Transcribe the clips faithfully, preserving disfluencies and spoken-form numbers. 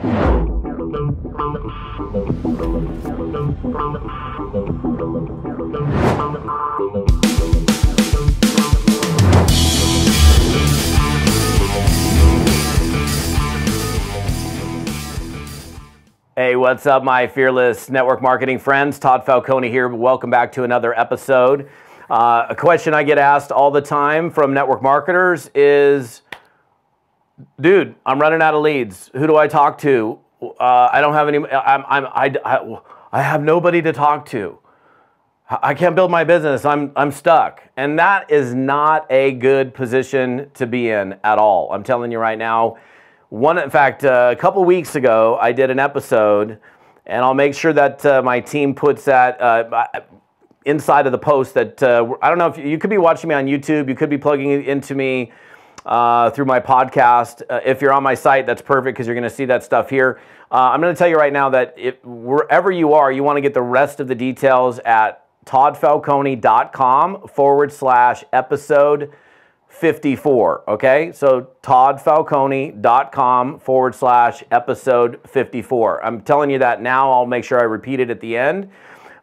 Hey, what's up, my fearless network marketing friends? Todd Falcone here. Welcome back to another episode. Uh, a question I get asked all the time from network marketers is, dude, I'm running out of leads. Who do I talk to? Uh, I don't have any, I'm, I'm, I, I, I have nobody to talk to. I can't build my business. I'm, I'm stuck. And that is not a good position to be in at all. I'm telling you right now. One, in fact, uh, a couple weeks ago, I did an episode, and I'll make sure that uh, my team puts that uh, inside of the post that, uh, I don't know if you, you could be watching me on YouTube, you could be plugging into me uh, through my podcast. Uh, if you're on my site, that's perfect because you're going to see that stuff here. Uh, I'm going to tell you right now that if, wherever you are, you want to get the rest of the details at toddfalcone.com forward slash episode 54, okay? So toddfalcone.com forward slash episode 54. I'm telling you that now. I'll make sure I repeat it at the end.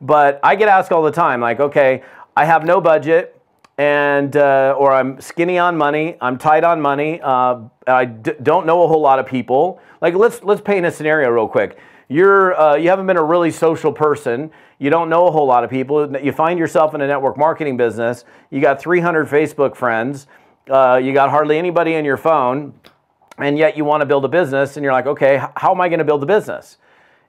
But I get asked all the time, like, okay, I have no budget, and uh, or I'm skinny on money, I'm tight on money, uh, I d don't know a whole lot of people. Like, let's let's paint a scenario real quick. You're, uh, you haven't been a really social person. You don't know a whole lot of people. You find yourself in a network marketing business. You got three hundred Facebook friends. Uh, you got hardly anybody in your phone, and yet you want to build a business, and you're like, okay, how am I going to build the business?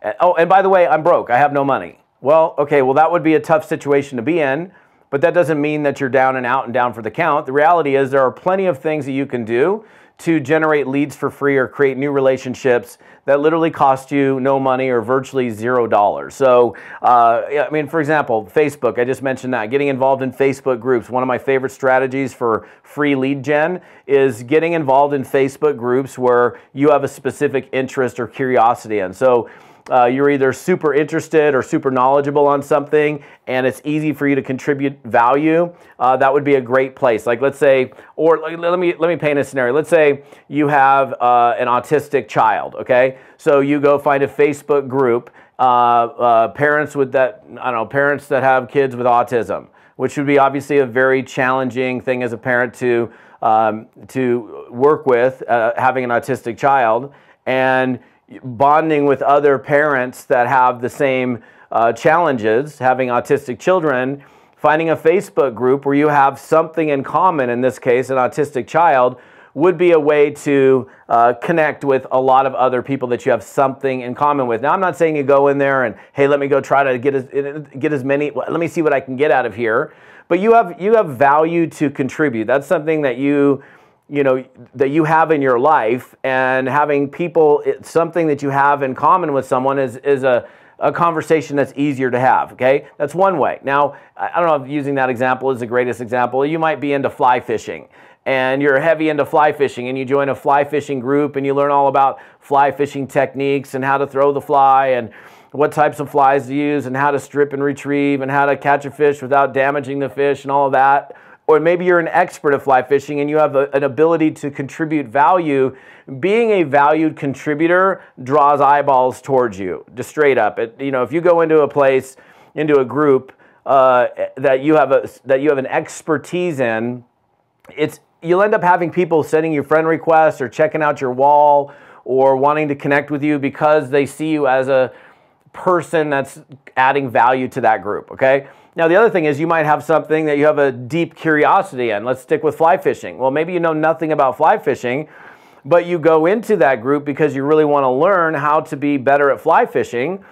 And, oh, and by the way, I'm broke. I have no money. Well, okay, well, that would be a tough situation to be in, but that doesn't mean that you're down and out and down for the count. The reality is there are plenty of things that you can do to generate leads for free or create new relationships that literally cost you no money or virtually zero dollars. So, uh, I mean, for example, Facebook, I just mentioned that. Getting involved in Facebook groups. One of my favorite strategies for free lead gen is getting involved in Facebook groups where you have a specific interest or curiosity in. So, Uh, you're either super interested or super knowledgeable on something, and it's easy for you to contribute value. Uh, that would be a great place. Like, let's say, or like, let me let me paint a scenario. Let's say you have uh, an autistic child. Okay, so you go find a Facebook group, uh, uh, parents with that, I don't know, parents that have kids with autism, which would be obviously a very challenging thing as a parent to um, to work with, uh, having an autistic child, and bonding with other parents that have the same uh, challenges, having autistic children, finding a Facebook group where you have something in common, in this case, an autistic child, would be a way to uh, connect with a lot of other people that you have something in common with. Now, I'm not saying you go in there and, hey, let me go try to get as, get as many, let me see what I can get out of here. But you have, you have value to contribute. That's something that you... you know, that you have in your life, and having people, it's something that you have in common with someone is, is a, a conversation that's easier to have, okay? That's one way. Now, I don't know if using that example is the greatest example. You might be into fly fishing, and you're heavy into fly fishing, and you join a fly fishing group, and you learn all about fly fishing techniques and how to throw the fly and what types of flies to use and how to strip and retrieve and how to catch a fish without damaging the fish and all of that. Or maybe you're an expert at fly fishing and you have a, an ability to contribute value. Being a valued contributor draws eyeballs towards you, just straight up. It, you know, if you go into a place, into a group uh, that you have a that you have an expertise in, it's you'll end up having people sending you friend requests or checking out your wall or wanting to connect with you because they see you as a person that's adding value to that group. Okay. Now, the other thing is you might have something that you have a deep curiosity in. Let's stick with fly fishing. Well, maybe you know nothing about fly fishing, but you go into that group because you really want to learn how to be better at fly fishing.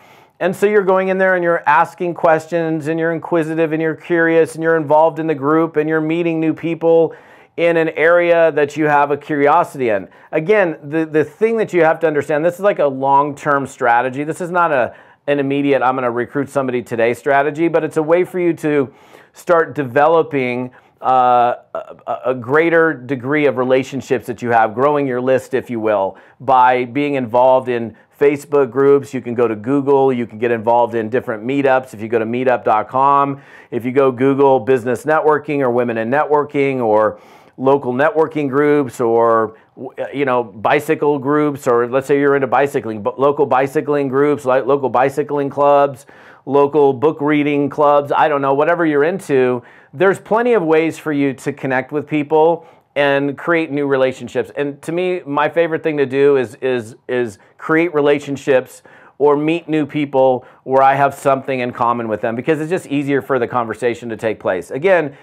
And so you're going in there and you're asking questions and you're inquisitive and you're curious and you're involved in the group and you're meeting new people in an area that you have a curiosity in. Again, the, the thing that you have to understand, this is like a long-term strategy. This is not a an immediate, I'm going to recruit somebody today strategy, but it's a way for you to start developing uh, a, a greater degree of relationships that you have, growing your list, if you will, by being involved in Facebook groups. You can go to Google, you can get involved in different meetups. If you go to meetup dot com, if you go Google business networking or women in networking or local networking groups or, you know, bicycle groups, or let's say you're into bicycling, but local bicycling groups, like local bicycling clubs, local book reading clubs, I don't know, whatever you're into, there's plenty of ways for you to connect with people and create new relationships. And to me, my favorite thing to do is, is, is create relationships or meet new people where I have something in common with them, because it's just easier for the conversation to take place. Again,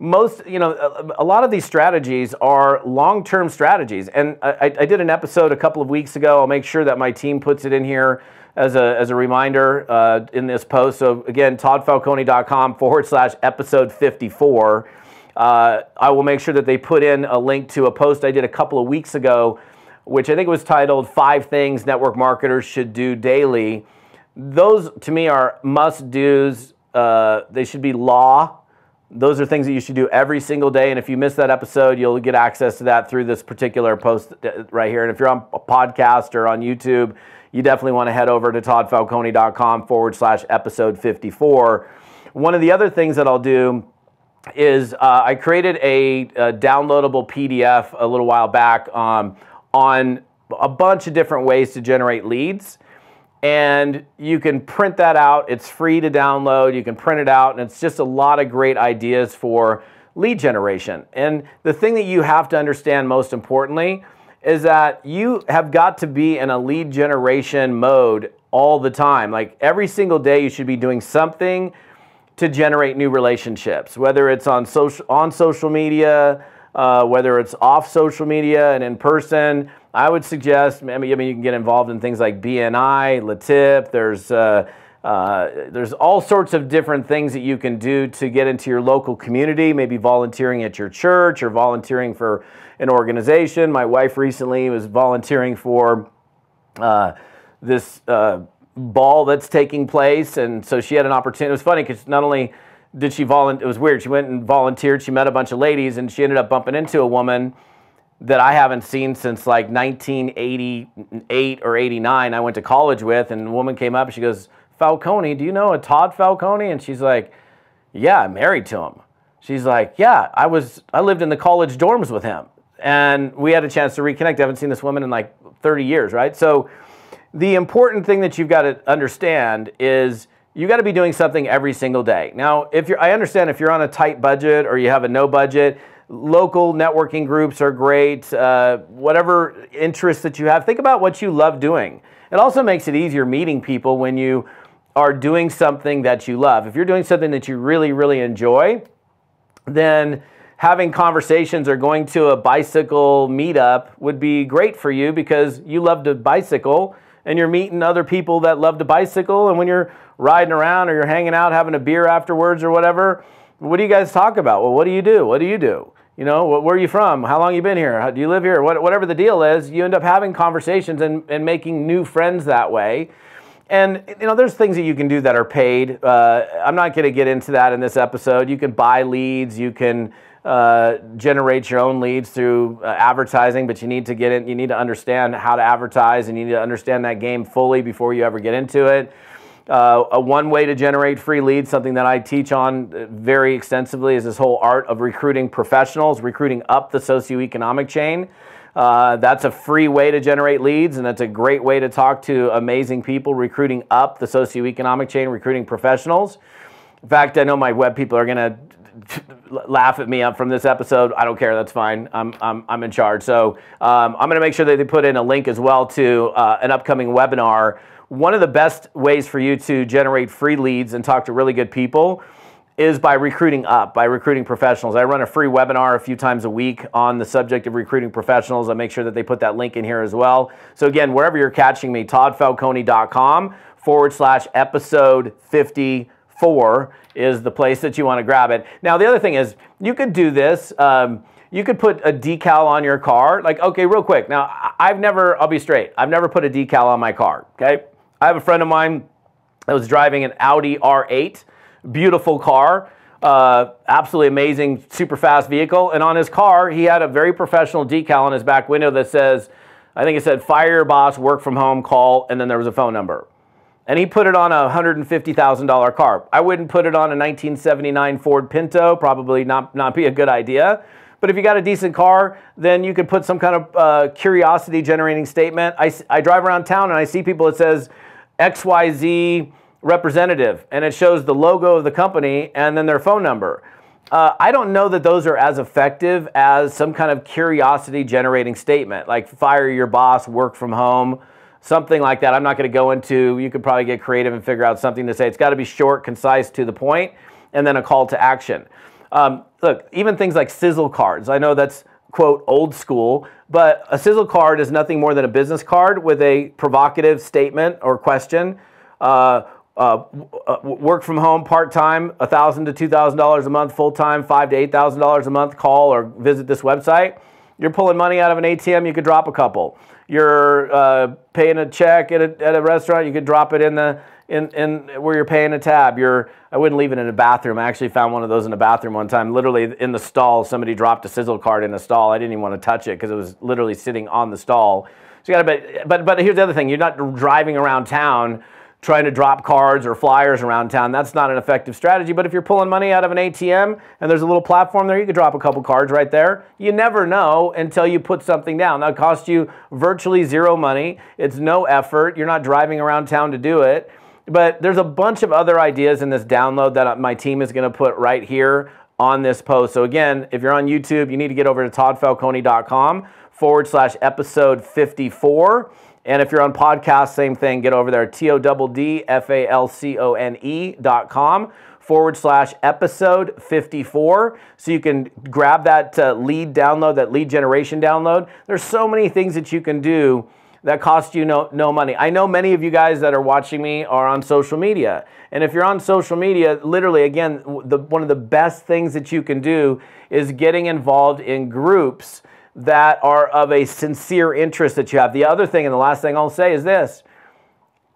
most, you know, a, a lot of these strategies are long-term strategies. And I, I did an episode a couple of weeks ago. I'll make sure that my team puts it in here as a, as a reminder uh, in this post. So again, toddfalcone.com forward slash episode 54. Uh, I will make sure that they put in a link to a post I did a couple of weeks ago, which I think was titled Five Things Network Marketers Should Do Daily. Those, to me, are must-dos. Uh, they should be law. Those are things that you should do every single day, and if you miss that episode, you'll get access to that through this particular post right here. And if you're on a podcast or on YouTube, you definitely want to head over to toddfalcone.com forward slash episode 54. One of the other things that I'll do is uh, I created a, a downloadable P D F a little while back um, on a bunch of different ways to generate leads. And you can print that out. It's free to download. You can print it out. And it's just a lot of great ideas for lead generation. And the thing that you have to understand most importantly is that you have got to be in a lead generation mode all the time. Like every single day you should be doing something to generate new relationships, whether it's on social, on social media, Uh, whether it's off social media and in person. I would suggest, I mean, I mean you can get involved in things like B N I, LaTip, there's, uh, uh, there's all sorts of different things that you can do to get into your local community, maybe volunteering at your church or volunteering for an organization. My wife recently was volunteering for uh, this uh, ball that's taking place, and so she had an opportunity. It was funny because not only did she volunteer? It was weird. She went and volunteered. She met a bunch of ladies, and she ended up bumping into a woman that I haven't seen since like nineteen eighty-eight or eighty-nine. I went to college with, and the woman came up and she goes, "Falcone, do you know a Todd Falcone?" And she's like, "Yeah, I'm married to him." She's like, "Yeah, I was. I lived in the college dorms with him, and we had a chance to reconnect. I haven't seen this woman in like thirty years, right?" So, the important thing that you've got to understand is, you got to be doing something every single day. Now, if you're, I understand if you're on a tight budget or you have a no budget, local networking groups are great. Uh, whatever interests that you have, think about what you love doing. It also makes it easier meeting people when you are doing something that you love. If you're doing something that you really, really enjoy, then having conversations or going to a bicycle meetup would be great for you because you love to bicycle and you're meeting other people that love to bicycle, and when you're riding around or you're hanging out having a beer afterwards or whatever, what do you guys talk about? Well, what do you do? What do you do? You know, where are you from? How long you been here? How do you live here? Whatever the deal is, you end up having conversations and, and making new friends that way. And, you know, there's things that you can do that are paid. Uh, I'm not going to get into that in this episode. You can buy leads. You can uh, generate your own leads through uh, advertising, but you need to get in. You need to understand how to advertise, and you need to understand that game fully before you ever get into it. Uh, a one way to generate free leads, something that I teach on very extensively, is this whole art of recruiting professionals, recruiting up the socioeconomic chain. Uh, that's a free way to generate leads, and that's a great way to talk to amazing people, recruiting up the socioeconomic chain, recruiting professionals. In fact, I know my web people are going to laugh at me up from this episode. I don't care. That's fine. I'm, I'm, I'm in charge. So um, I'm going to make sure that they put in a link as well to uh, an upcoming webinar. One of the best ways for you to generate free leads and talk to really good people is by recruiting up, by recruiting professionals. I run a free webinar a few times a week on the subject of recruiting professionals. I make sure that they put that link in here as well. So again, wherever you're catching me, toddfalcone.com forward slash episode 54 is the place that you want to grab it. Now, the other thing is you could do this. Um, you could put a decal on your car. Like, okay, real quick. Now, I've never, I'll be straight. I've never put a decal on my car, okay? I have a friend of mine that was driving an Audi R eight. Beautiful car, uh, absolutely amazing, super fast vehicle. And on his car, he had a very professional decal on his back window that says, I think it said, "Fire your boss, work from home, call," and then there was a phone number. And he put it on a one hundred fifty thousand dollar car. I wouldn't put it on a nineteen seventy-nine Ford Pinto, probably not, not be a good idea. But if you got a decent car, then you could put some kind of uh, curiosity generating statement. I, I drive around town and I see people that says X Y Z representative, and it shows the logo of the company and then their phone number. Uh, I don't know that those are as effective as some kind of curiosity generating statement, like fire your boss, work from home, something like that. I'm not going to go into, you could probably get creative and figure out something to say. It's got to be short, concise, to the point, and then a call to action. Um, look, even things like sizzle cards. I know that's, quote, old school, but a sizzle card is nothing more than a business card with a provocative statement or question. Uh, uh, uh, work from home part-time, one thousand to two thousand dollars a month, full-time, five thousand to eight thousand dollars a month, call or visit this website. You're pulling money out of an A T M, you could drop a couple. You're uh, paying a check at a, at a restaurant, you could drop it in the in, in where you're paying a tab. You're I wouldn't leave it in a bathroom. I actually found one of those in a bathroom one time. Literally in the stall, somebody dropped a sizzle card in a stall. I didn't even want to touch it because it was literally sitting on the stall. So you got to, but but here's the other thing: you're not driving around town trying to drop cards or flyers around town. That's not an effective strategy. But if you're pulling money out of an A T M and there's a little platform there, you could drop a couple cards right there. You never know until you put something down. That costs you virtually zero money. It's no effort. You're not driving around town to do it. But there's a bunch of other ideas in this download that my team is going to put right here on this post. So again, if you're on YouTube, you need to get over to todd falcone dot com forward slash episode fifty-four. And if you're on podcast, same thing. Get over there, T O D D F A L C O N E dot com forward slash episode fifty-four. So you can grab that uh, lead download, that lead generation download. There's so many things that you can do that cost you no, no money. I know many of you guys that are watching me are on social media. And if you're on social media, literally, again, the, one of the best things that you can do is getting involved in groups that are of a sincere interest that you have. The other thing, and the last thing I'll say, is this.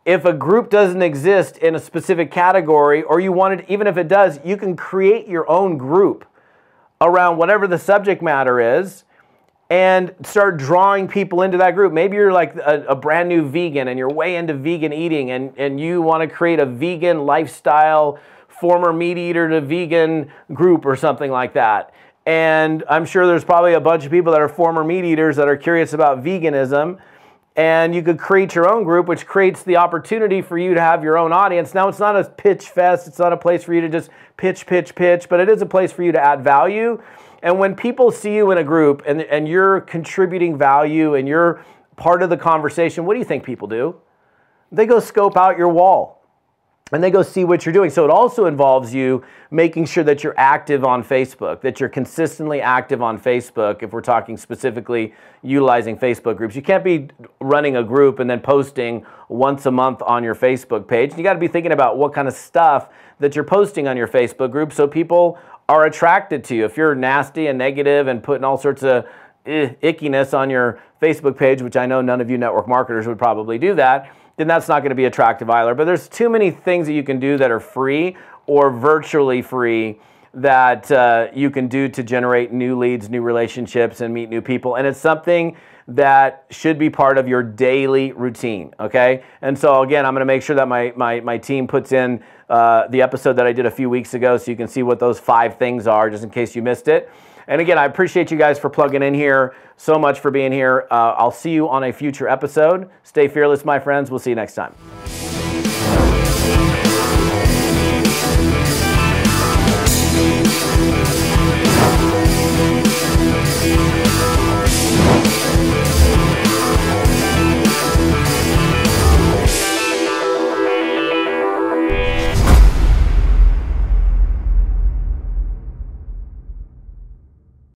If a group doesn't exist in a specific category, or you wanted, even if it does, you can create your own group around whatever the subject matter is, and start drawing people into that group. Maybe you're like a, a brand new vegan and you're way into vegan eating, and, and you want to create a vegan lifestyle, former meat eater to vegan group or something like that. And I'm sure there's probably a bunch of people that are former meat eaters that are curious about veganism. And you could create your own group, which creates the opportunity for you to have your own audience. Now, it's not a pitch fest. It's not a place for you to just pitch, pitch, pitch, but it is a place for you to add value. And when people see you in a group and, and you're contributing value and you're part of the conversation, what do you think people do? They go scope out your wall and they go see what you're doing. So it also involves you making sure that you're active on Facebook, that you're consistently active on Facebook if we're talking specifically utilizing Facebook groups. You can't be running a group and then posting once a month on your Facebook page. You got to be thinking about what kind of stuff that you're posting on your Facebook group so people are attracted to you. If you're nasty and negative and putting all sorts of ickiness on your Facebook page, which I know none of you network marketers would probably do that, then that's not going to be attractive either. But there's too many things that you can do that are free or virtually free that uh, you can do to generate new leads, new relationships, and meet new people. And it's something that should be part of your daily routine, okay? And so again, I'm going to make sure that my, my, my team puts in uh, the episode that I did a few weeks ago so you can see what those five things are just in case you missed it. And again, I appreciate you guys for plugging in here, so much for being here. Uh, I'll see you on a future episode. Stay fearless, my friends. We'll see you next time.